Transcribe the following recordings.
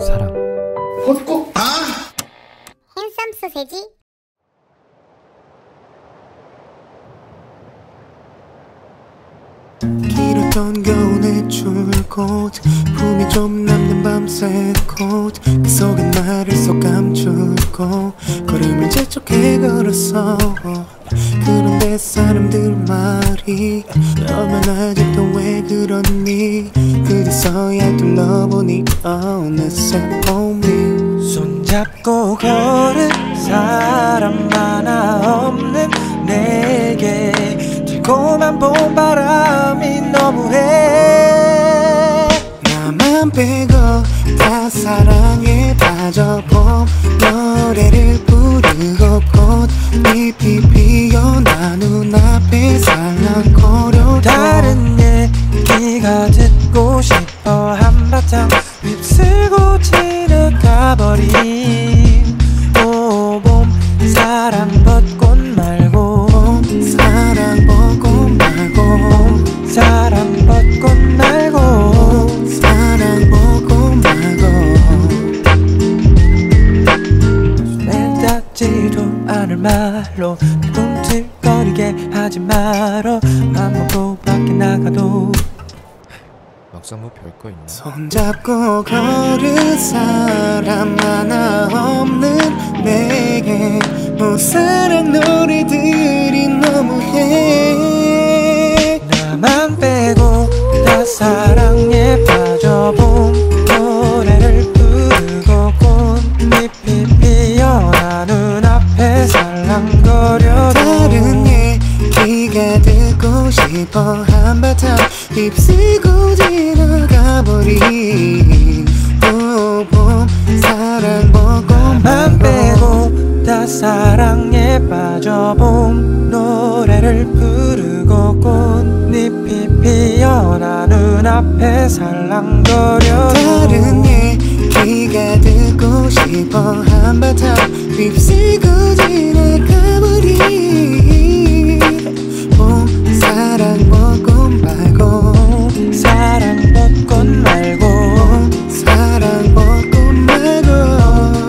사랑. 헛고? 아! 핸섬 소세지. 길었던 겨울의 줄곧 품이 좀 남는 밤새 곳 그 속에 나를 쏙 감추고 걸음을 재촉해 걸었어. 그런데 사람들 말이 너만 아직도 왜 그러니 그제서야 둘러보니 어느새 봄이 손잡고 걸은 사람 하나 없는 내게 들고만 본 바람이 너무해. 나만 빼고 다 사랑에 빠져 봄 노래를 부르고 꽃잎이 피어 나 눈앞에 살랑거려. 다른 얘기가 듣고 싶어 한바탕 휩쓸고 지나가버린 봄 사랑 벚꽃 말고 봄 사랑 벚꽃 말고 봄 사랑 벚꽃 말고 봄 사랑 벚꽃 말고 날 닿지도 않을 말로 날 꿈틀거리게 하지 마라. 맘 먹고 밖에 나가도 막상 뭐 별거 있나. 손잡고 걸은 사람 하나 없는 내게 무사랑 놀이들이 너무해. 나만 빼고 다 사랑에 빠져 봄 노래를 부르고 꽃잎이 피어 나 눈앞에 살랑거려. 다른 얘기가 듣고 싶어 한바탕 휩쓸고 지나가버린 봄 사랑 벚꽃만 빼고 다 사랑에 빠져 봄 노래를 부르고 꽃잎이 피어 나 눈앞에 살랑거려. 다른 얘기가 듣고 싶어 한바탕 휩쓸고 지나가버린 봄 사랑 벚꽃 말고 사랑 벚꽃 말고 사랑 벚꽃 말고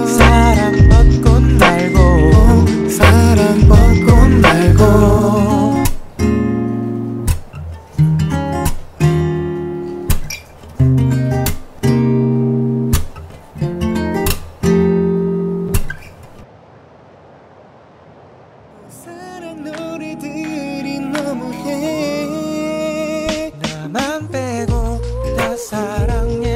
사랑 벚꽃 말고 사랑 벚꽃 말고. 사랑 놀이들이 너무해. 나만 빼고 다 사랑해.